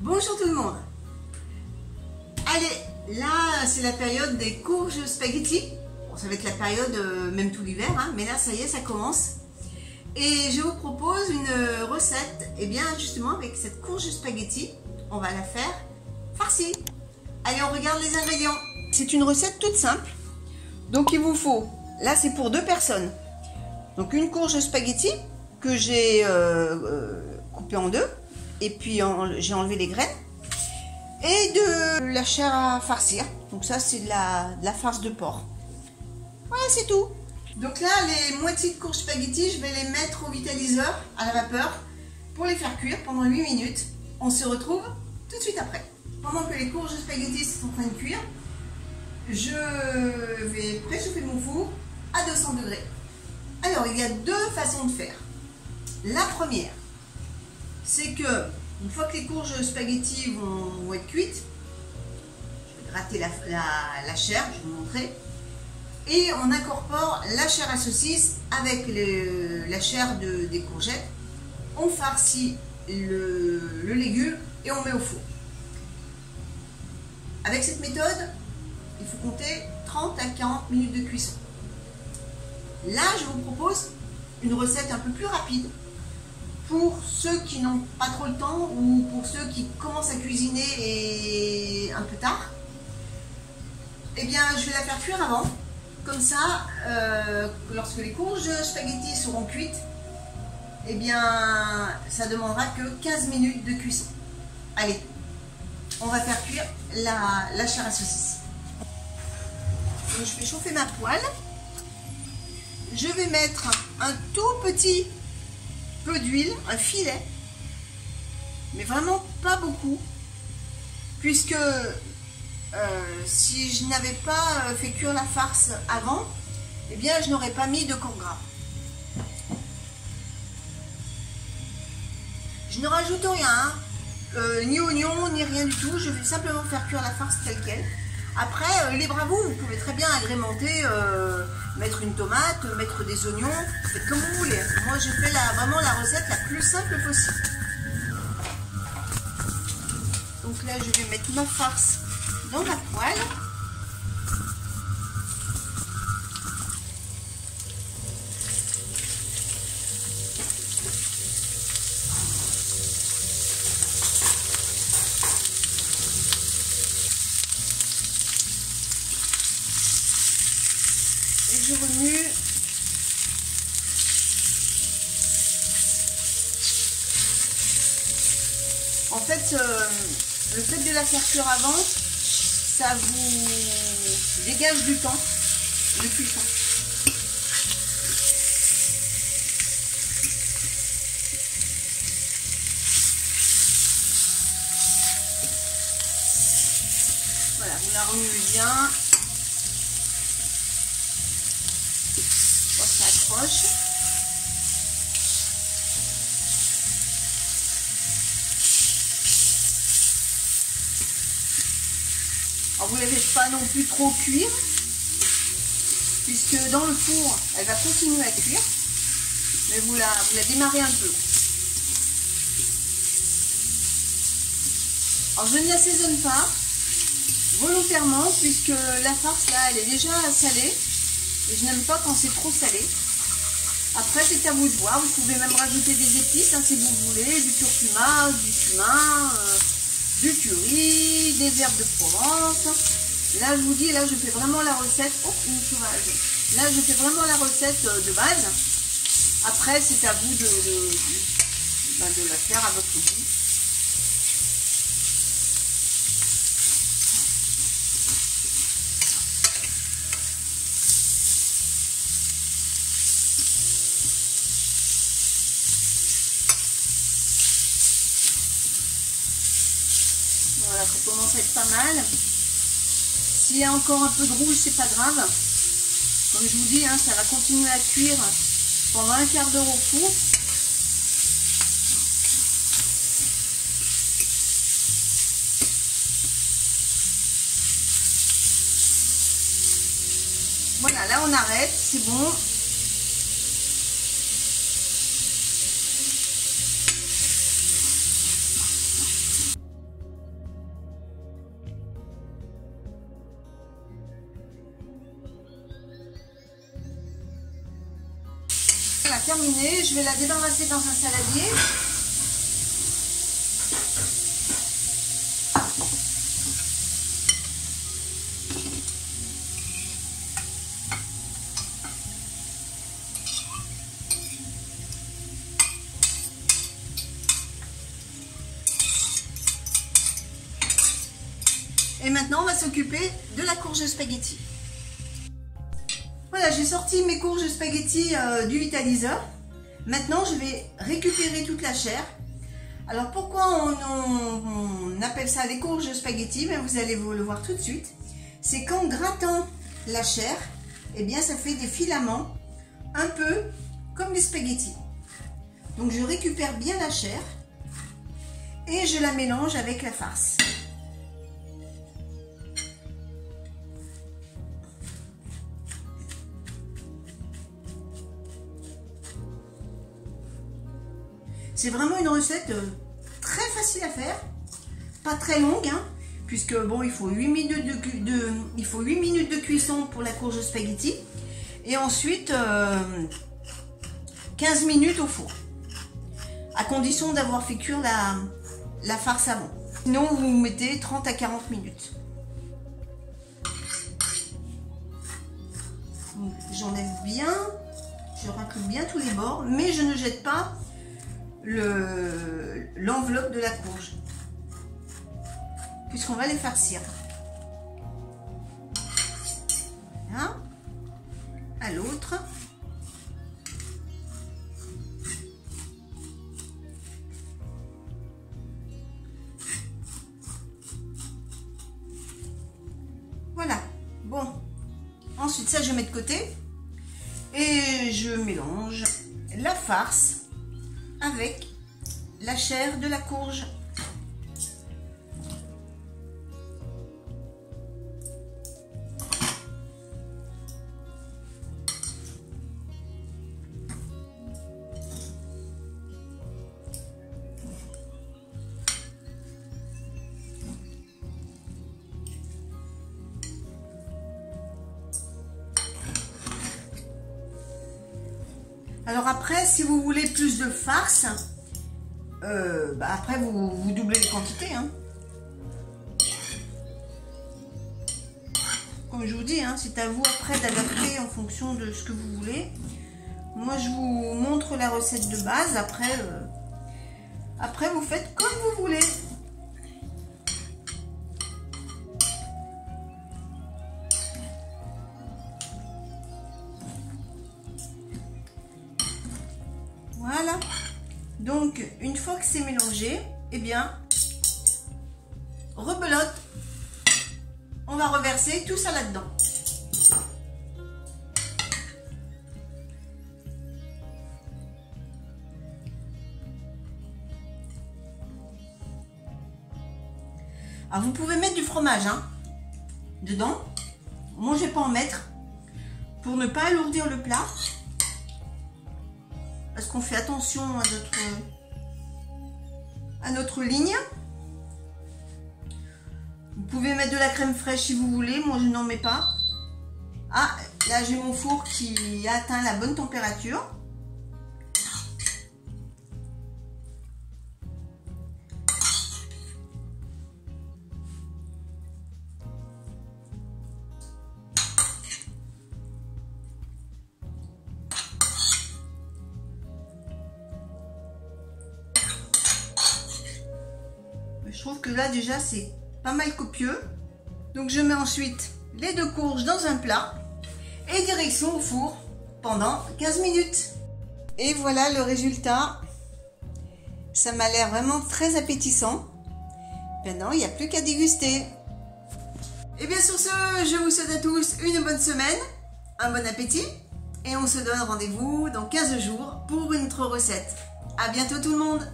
Bonjour tout le monde. Allez, là c'est la période des courges spaghetti. Bon, ça va être la période même tout l'hiver, hein, mais là ça y est, ça commence. Et je vous propose une recette, et bien justement avec cette courge spaghetti, on va la faire farcie. Allez, on regarde les ingrédients. C'est une recette toute simple. Donc il vous faut, là c'est pour deux personnes, donc une courge spaghetti que j'ai coupée en deux. Et puis j'ai enlevé les graines et de la chair à farcir. Donc ça c'est de la farce de porc. Voilà, c'est tout. Donc là les moitiés de courge spaghetti, je vais les mettre au vitaliseur à la vapeur pour les faire cuire pendant 8 minutes. On se retrouve tout de suite après. Pendant que les courges spaghetti sont en train de cuire, je vais préchauffer mon four à 200 degrés. Alors il y a deux façons de faire. La première, c'est que, une fois que les courges spaghetti vont être cuites, je vais gratter la chair, je vais vous montrer, et on incorpore la chair à saucisse avec la chair des courgettes, on farcit le légume et on met au four. Avec cette méthode, il faut compter 30 à 40 minutes de cuisson. Là, je vous propose une recette un peu plus rapide, pour ceux qui n'ont pas trop le temps ou pour ceux qui commencent à cuisiner et un peu tard. Eh bien je vais la faire cuire avant, comme ça lorsque les courges spaghetti seront cuites, eh bien ça demandera que 15 minutes de cuisson. Allez, on va faire cuire la chair à saucisse. Donc, je vais chauffer ma poêle, je vais mettre un tout petit peu d'huile, un filet, mais vraiment pas beaucoup, puisque si je n'avais pas fait cuire la farce avant, eh bien je n'aurais pas mis de corps gras. Je ne rajoute rien, hein, ni oignon ni rien du tout, je vais simplement faire cuire la farce telle qu'elle. Après libre à vous, vous pouvez très bien agrémenter, mettre une tomate, mettre des oignons, faites comme vous voulez. Moi j'ai fait vraiment la recette la plus simple possible. Donc là je vais mettre ma farce dans ma poêle. Je remue. En fait, le fait de la faire cuire avant, ça vous dégage du temps de cuisson. Voilà, vous la remuez bien. Alors vous ne la faites pas non plus trop cuire, puisque dans le four elle va continuer à cuire, mais vous la démarrez un peu. Alors je ne l'assaisonne pas volontairement, puisque la farce là elle est déjà salée et je n'aime pas quand c'est trop salé. Après c'est à vous de voir, vous pouvez même rajouter des épices, hein, si vous voulez, du curcuma, du cumin, du curry, des herbes de Provence. Là je vous dis, là je fais vraiment la recette, oh une sauvage, là je fais vraiment la recette de base. Après c'est à vous de la faire à votre goût. Voilà, ça commence à être pas mal. S'il y a encore un peu de rouge, c'est pas grave. Comme je vous dis, hein, ça va continuer à cuire pendant un quart d'heure au four. Voilà, là on arrête, c'est bon. Voilà, terminé. Je vais la débarrasser dans un saladier. Et maintenant, on va s'occuper de la courge spaghetti. Voilà, j'ai sorti mes courges spaghetti du vitaliseur. Maintenant, je vais récupérer toute la chair. Alors, pourquoi on appelle ça les courges spaghetti? Ben, vous allez le voir tout de suite. C'est qu'en grattant la chair, eh bien, ça fait des filaments, un peu comme les spaghettis. Donc, je récupère bien la chair et je la mélange avec la farce. C'est vraiment une recette très facile à faire, pas très longue, hein, puisque bon, il faut 8 minutes de cuisson pour la courge spaghetti et ensuite 15 minutes au four, à condition d'avoir fait cuire la farce avant. Sinon, vous mettez 30 à 40 minutes. J'enlève bien, je racle bien tous les bords, mais je ne jette pas l'enveloppe de la courge puisqu'on va les farcir. Voilà. À l'autre, voilà. Bon, ensuite ça je mets de côté et je mélange la farce avec la chair de la courge. Alors après, si vous voulez plus de farce, après vous doublez les quantités, hein. Comme je vous dis, hein, c'est à vous après d'adapter en fonction de ce que vous voulez. Moi, je vous montre la recette de base. Après vous faites comme vous voulez. Voilà, donc une fois que c'est mélangé, eh bien, rebelote, on va reverser tout ça là-dedans. Alors, vous pouvez mettre du fromage, hein, dedans. Moi, je ne vais pas en mettre pour ne pas alourdir le plat. Parce qu'on fait attention à notre ligne. Vous pouvez mettre de la crème fraîche si vous voulez. Moi, je n'en mets pas. Ah, là, j'ai mon four qui a atteint la bonne température. Je trouve que là déjà c'est pas mal copieux. Donc je mets ensuite les deux courges dans un plat et direction au four pendant 15 minutes. Et voilà le résultat. Ça m'a l'air vraiment très appétissant. Maintenant il n'y a plus qu'à déguster. Et bien sur ce, je vous souhaite à tous une bonne semaine, un bon appétit et on se donne rendez-vous dans 15 jours pour une autre recette. A bientôt tout le monde!